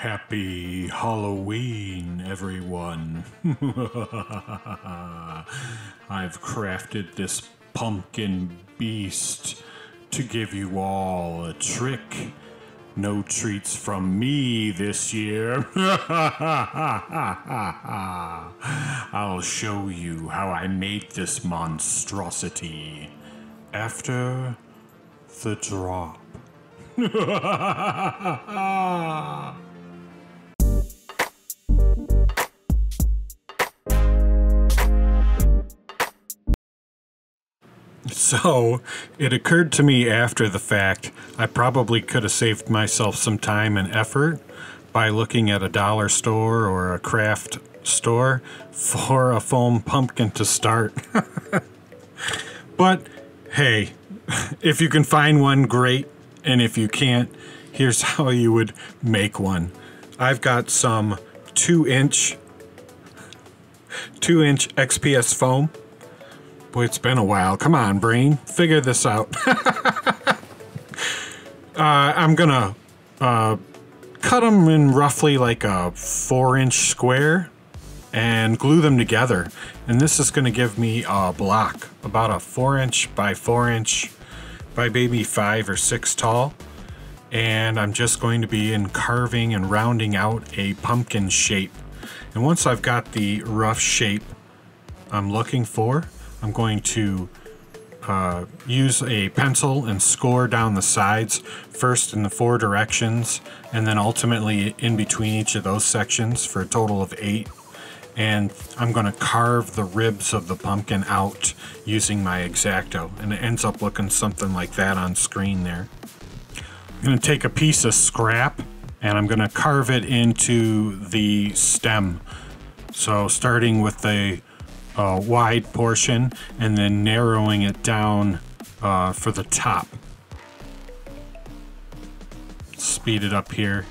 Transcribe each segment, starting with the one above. Happy Halloween, everyone. I've crafted this pumpkin beast to give you all a trick. No treats from me this year. I'll show you how I made this monstrosity after the drop. So, it occurred to me after the fact, I probably could have saved myself some time and effort by looking at a dollar store or a craft store for a foam pumpkin to start. But, hey, if you can find one, great. And if you can't, here's how you would make one. I've got some 2-inch XPS foam. Boy, it's been a while. Come on, brain. Figure this out. I'm gonna cut them in roughly like a 4-inch square and glue them together. And this is gonna give me a block, about a 4-inch by 4-inch by maybe 5 or 6 tall. And I'm just going to be carving and rounding out a pumpkin shape. And once I've got the rough shape I'm looking for, I'm going to use a pencil and score down the sides, first in the 4 directions, and then ultimately in between each of those sections for a total of 8. And I'm gonna carve the ribs of the pumpkin out using my X-Acto, and it ends up looking something like that on screen there. I'm gonna take a piece of scrap and I'm gonna carve it into the stem. So starting with the wide portion and then narrowing it down for the top. Speed it up here.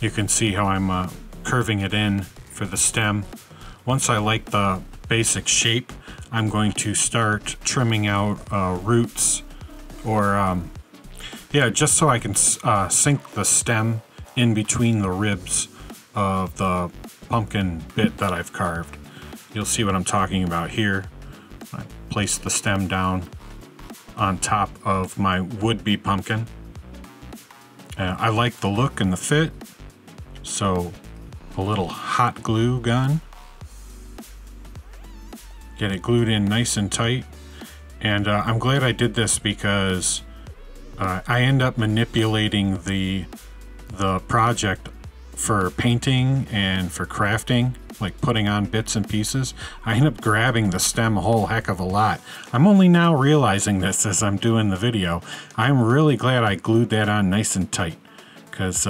You can see how I'm curving it in for the stem. Once I like the basic shape, I'm going to start trimming out roots, or yeah, just so I can sink the stem in between the ribs of the pumpkin bit that I've carved. You'll see what I'm talking about here. I place the stem down on top of my would-be pumpkin. I like the look and the fit, so a little hot glue gun. Get it glued in nice and tight. And I'm glad I did this because I end up manipulating the project for painting and for crafting, like putting on bits and pieces. I end up grabbing the stem a whole heck of a lot. I'm only now realizing this as I'm doing the video. I'm really glad I glued that on nice and tight, because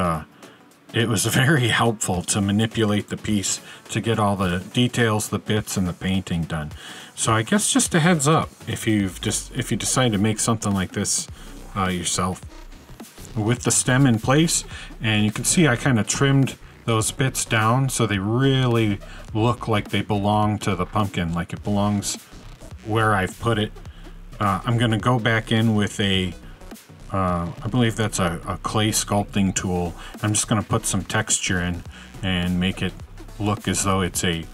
it was very helpful to manipulate the piece to get all the details, the bits, and the painting done. So I guess just a heads up if you decide to make something like this yourself. With the stem in place, and you can see I kind of trimmed those bits down so they really look like they belong to the pumpkin, like it belongs where I've put it. I'm gonna go back in with a, I believe that's a clay sculpting tool. I'm just gonna put some texture in and make it look as though it's a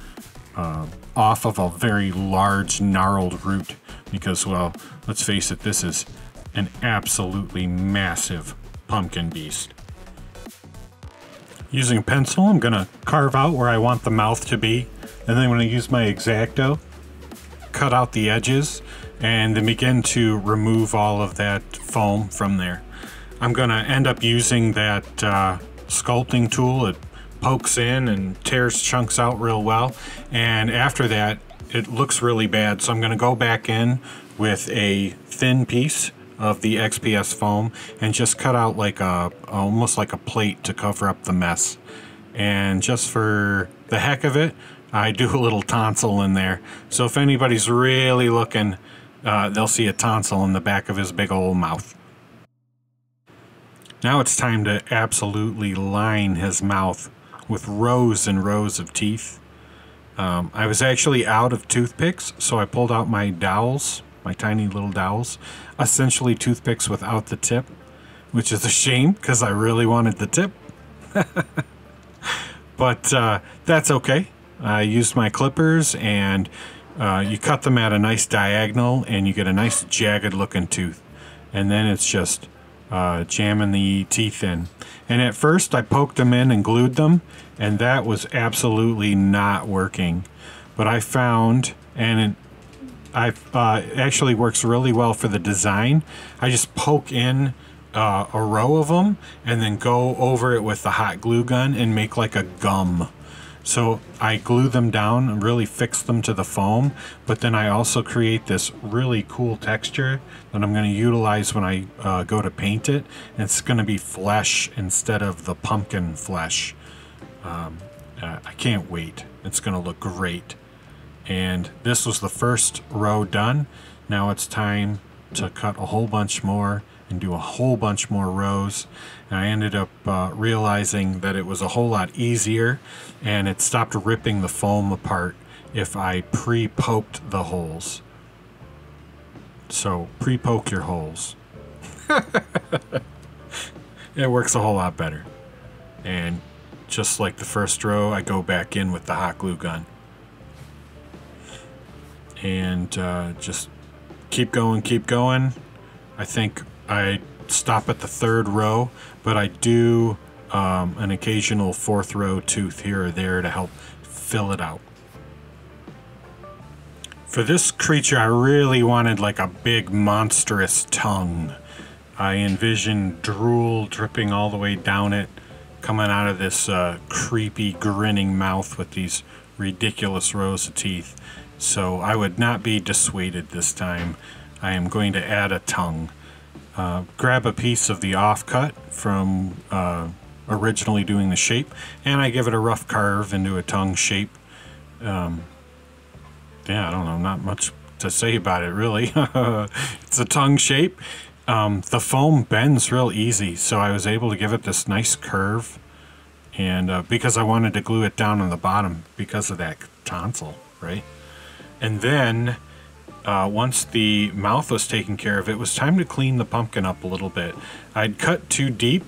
off of a very large gnarled root, because, well, let's face it, this is an absolutely massive pumpkin beast. Using a pencil, I'm gonna carve out where I want the mouth to be, and then I'm gonna use my X-Acto, cut out the edges, and then begin to remove all of that foam from there. I'm gonna end up using that sculpting tool. It pokes in and tears chunks out real well, and after that, it looks really bad. So I'm gonna go back in with a thin piece of the XPS foam and just cut out like a, almost like a plate to cover up the mess. And just for the heck of it, I do a little tonsil in there. So if anybody's really looking, they'll see a tonsil in the back of his big old mouth. Now it's time to absolutely line his mouth with rows and rows of teeth. I was actually out of toothpicks, so I pulled out my dowels, my tiny little dowels, essentially toothpicks without the tip, which is a shame because I really wanted the tip. But that's okay. I used my clippers, and you cut them at a nice diagonal, and you get a nice jagged looking tooth. And then it's just jamming the teeth in. And at first I poked them in and glued them, and that was absolutely not working. But I found, and it actually works really well for the design, I just poke in a row of them and then go over it with the hot glue gun and make like a gum. So I glue them down and really fix them to the foam, but then I also create this really cool texture that I'm going to utilize when I go to paint it. And it's going to be flesh instead of the pumpkin flesh. I can't wait. It's going to look great. And this was the first row done. Now it's time to cut a whole bunch more and do a whole bunch more rows. And I ended up realizing that it was a whole lot easier, and it stopped ripping the foam apart if I pre-poked the holes. So pre-poke your holes. It works a whole lot better. And just like the first row, I go back in with the hot glue gun. And just keep going, keep going. I think I stop at the third row, but I do an occasional fourth row tooth here or there to help fill it out. For this creature, I really wanted like a big monstrous tongue. I envisioned drool dripping all the way down it, coming out of this creepy grinning mouth with these ridiculous rows of teeth. So I would not be dissuaded this time. I am going to add a tongue. Grab a piece of the offcut from originally doing the shape, and I give it a rough carve into a tongue shape. Yeah, I don't know, not much to say about it really. It's a tongue shape. The foam bends real easy, so I was able to give it this nice curve, and because I wanted to glue it down on the bottom because of that tonsil, right? And then once the mouth was taken care of, it was time to clean the pumpkin up a little bit. I'd cut too deep,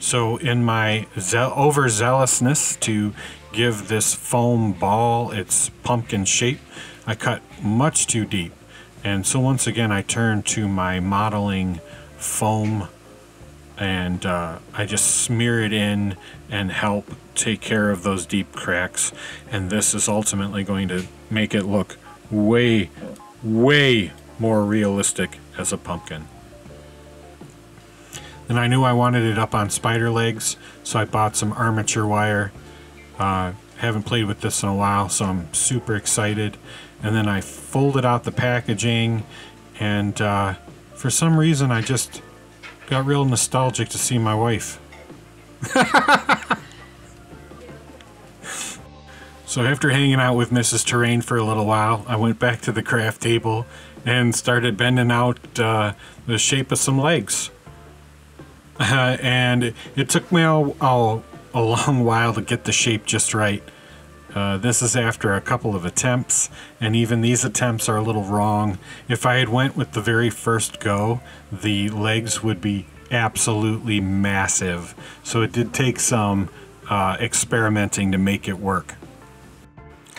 so in my overzealousness to give this foam ball its pumpkin shape, I cut much too deep. And so once again, I turned to my modeling foam, and I just smear it in and help take care of those deep cracks. And this is ultimately going to make it look way more realistic as a pumpkin. And I knew I wanted it up on spider legs, so I bought some armature wire. Haven't played with this in a while, so I'm super excited. And then I folded out the packaging, and for some reason I just got real nostalgic to see my wife. So after hanging out with Mrs. Terrain for a little while, I went back to the craft table and started bending out the shape of some legs. And it took me a long while to get the shape just right. This is after a couple of attempts, and even these attempts are a little wrong. If I had went with the very first go, the legs would be absolutely massive. So it did take some experimenting to make it work.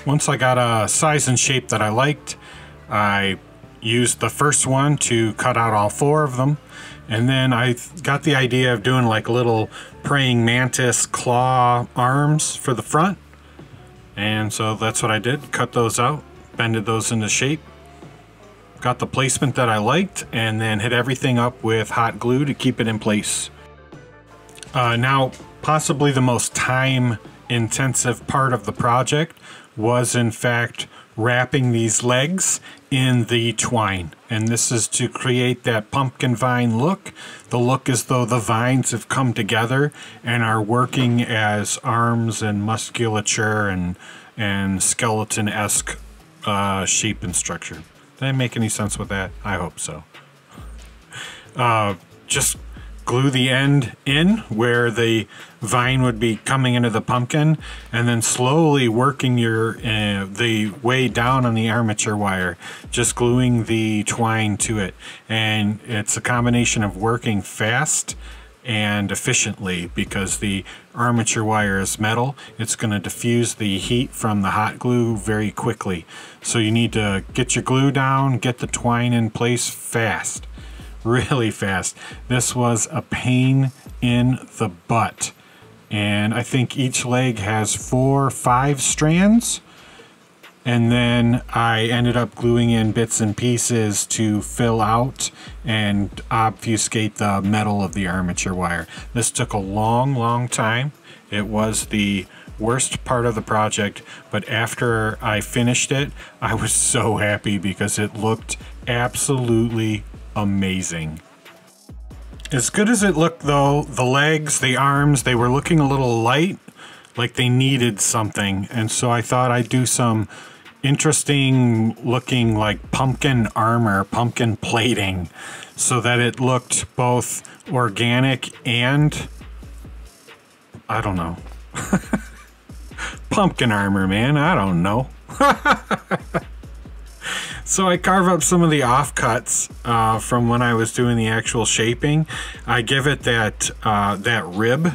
Once I got a size and shape that I liked, I used the first one to cut out all four of them. And then I got the idea of doing like little praying mantis claw arms for the front. And so that's what I did, cut those out, bended those into shape, got the placement that I liked, and then hit everything up with hot glue to keep it in place. Now, possibly the most time-intensive part of the project was in fact wrapping these legs in the twine. And this is to create that pumpkin vine look. The look as though the vines have come together and are working as arms and musculature and skeleton-esque shape and structure. Did I make any sense with that? I hope so. Just glue the end in where the vine would be coming into the pumpkin, and then slowly working the way down on the armature wire, just gluing the twine to it. And it's a combination of working fast and efficiently, because the armature wire is metal. It's going to diffuse the heat from the hot glue very quickly. So you need to get your glue down, get the twine in place fast, really fast. This was a pain in the butt. And I think each leg has 4 or 5 strands. And then I ended up gluing in bits and pieces to fill out and obfuscate the metal of the armature wire. This took a long, long time. It was the worst part of the project, but after I finished it, I was so happy because it looked absolutely amazing. As good as it looked though, the legs, the arms, they were looking a little light, like they needed something. And so I thought I'd do some interesting looking like pumpkin armor, pumpkin plating, so that it looked both organic and, I don't know, pumpkin armor, man, I don't know. So I carve up some of the offcuts from when I was doing the actual shaping. I give it that, that rib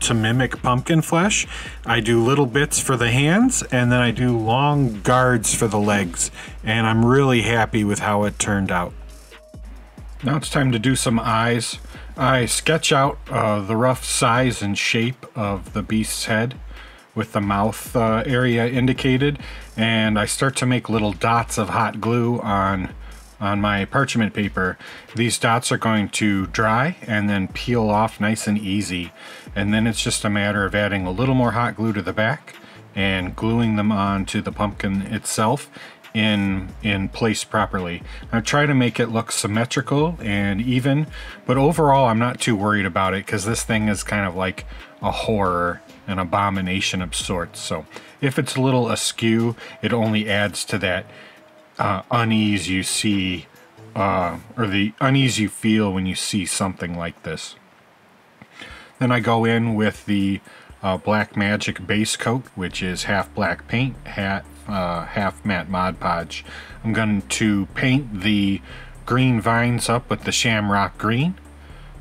to mimic pumpkin flesh. I do little bits for the hands, and then I do long guards for the legs. And I'm really happy with how it turned out. Now it's time to do some eyes. I sketch out the rough size and shape of the beast's head, with the mouth area indicated, and I start to make little dots of hot glue on my parchment paper. These dots are going to dry and then peel off nice and easy, and then it's just a matter of adding a little more hot glue to the back and gluing them onto the pumpkin itself in place properly. I try to make it look symmetrical and even, but overall I'm not too worried about it because this thing is kind of like a horror, an abomination of sorts. So if it's a little askew, it only adds to that unease you see, or the unease you feel when you see something like this. Then I go in with the Black Magic base coat, which is half black paint, half matte Mod Podge. I'm going to paint the green vines up with the Shamrock Green.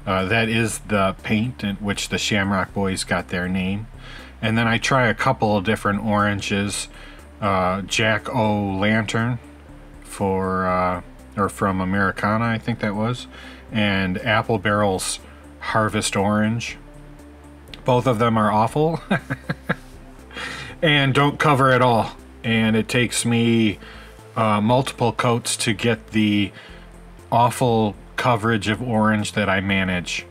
That is the paint in which the Shamrock Boys got their name. And then I try a couple of different oranges. Jack-O-Lantern from Americana, I think that was. And Apple Barrel's Harvest Orange. Both of them are awful. And don't cover at all. And it takes me multiple coats to get the awful coverage of orange that I manage.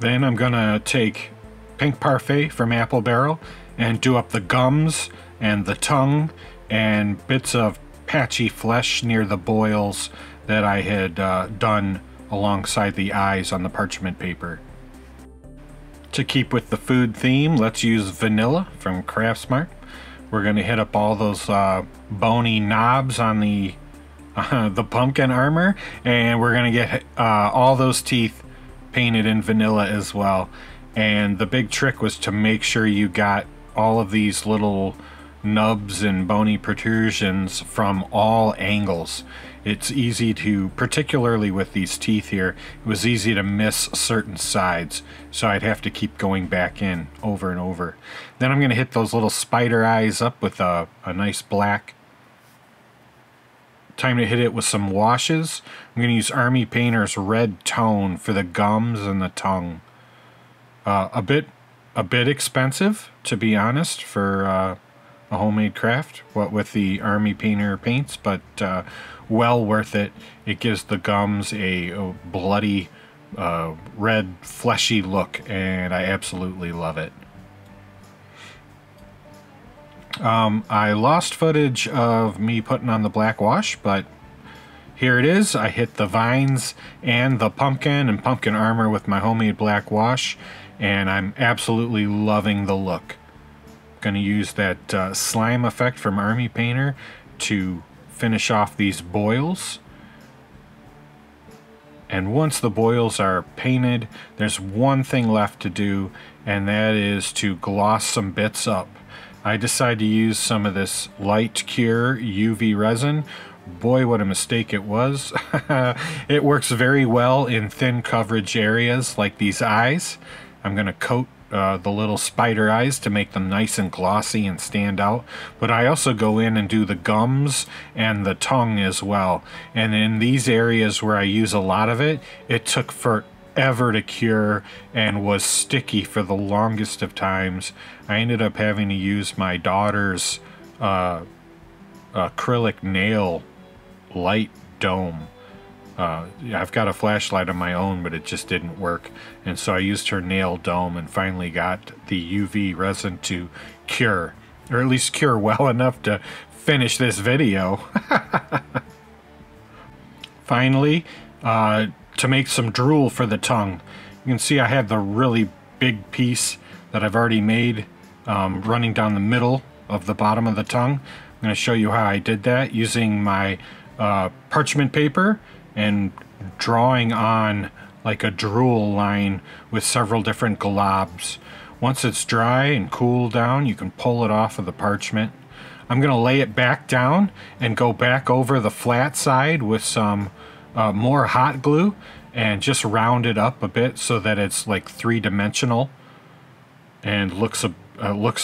Then I'm gonna take Pink Parfait from Apple Barrel and do up the gums and the tongue and bits of patchy flesh near the boils that I had done alongside the eyes on the parchment paper. To keep with the food theme, let's use vanilla from Craftsmart. We're gonna hit up all those bony knobs on the pumpkin armor, and we're gonna get all those teeth painted in vanilla as well. And the big trick was to make sure you got all of these little nubs and bony protrusions from all angles. It's easy to, particularly with these teeth here, it was easy to miss certain sides, so I'd have to keep going back in over and over. Then I'm gonna hit those little spider eyes up with a nice black. Time to hit it with some washes. I'm going to use Army Painter's Red Tone for the gums and the tongue. A bit expensive, to be honest, for a homemade craft, what with the Army Painter paints, but well worth it. It gives the gums a bloody, red, fleshy look, and I absolutely love it. I lost footage of me putting on the black wash, but here it is. I hit the vines and the pumpkin and pumpkin armor with my homemade black wash, and I'm absolutely loving the look. Gonna use that slime effect from Army Painter to finish off these boils. And once the boils are painted, there's one thing left to do, and that is to gloss some bits up. I decide to use some of this light cure UV resin boy, what a mistake it was. It works very well in thin coverage areas like these eyes. I'm going to coat the little spider eyes to make them nice and glossy and stand out. But I also go in and do the gums and the tongue as well. And in these areas where I use a lot of it, it took forever to cure and was sticky for the longest of times. I ended up having to use my daughter's acrylic nail light dome. I've got a flashlight of my own, but it just didn't work, and so I used her nail dome and finally got the UV resin to cure, or at least cure well enough to finish this video. Finally, to make some drool for the tongue. You can see I have the really big piece that I've already made running down the middle of the bottom of the tongue. I'm going to show you how I did that using my parchment paper and drawing on like a drool line with several different globs. Once it's dry and cooled down, you can pull it off of the parchment. I'm going to lay it back down and go back over the flat side with some more hot glue and just round it up a bit so that it's like three-dimensional and looks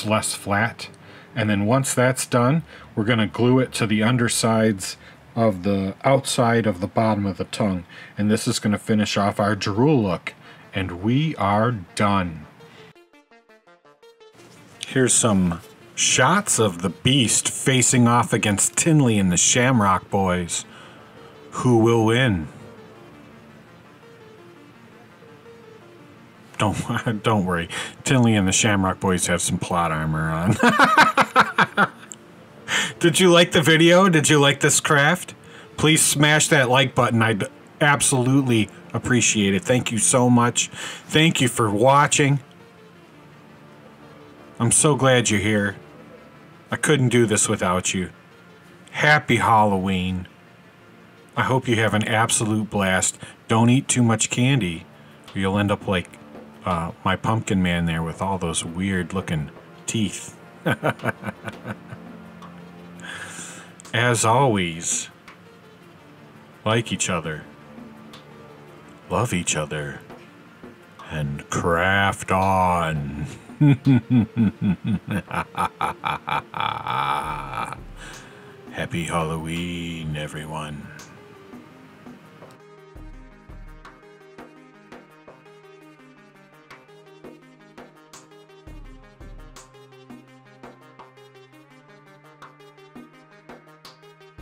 less flat. And then once that's done, we're going to glue it to the undersides of the outside of the bottom of the tongue, and this is going to finish off our drool look, and we are done. Here's some shots of the beast facing off against Tinley and the Shamrock Boys. Who will win? Don't worry, Tinley and the Shamrock Boys have some plot armor on. Did you like the video? Did you like this craft? Please smash that like button. I'd absolutely appreciate it. Thank you so much. Thank you for watching. I'm so glad you're here. I couldn't do this without you. Happy Halloween. I hope you have an absolute blast. Don't eat too much candy, or you'll end up like my pumpkin man there with all those weird looking teeth. As always, like each other, love each other, and craft on. Happy Halloween, everyone.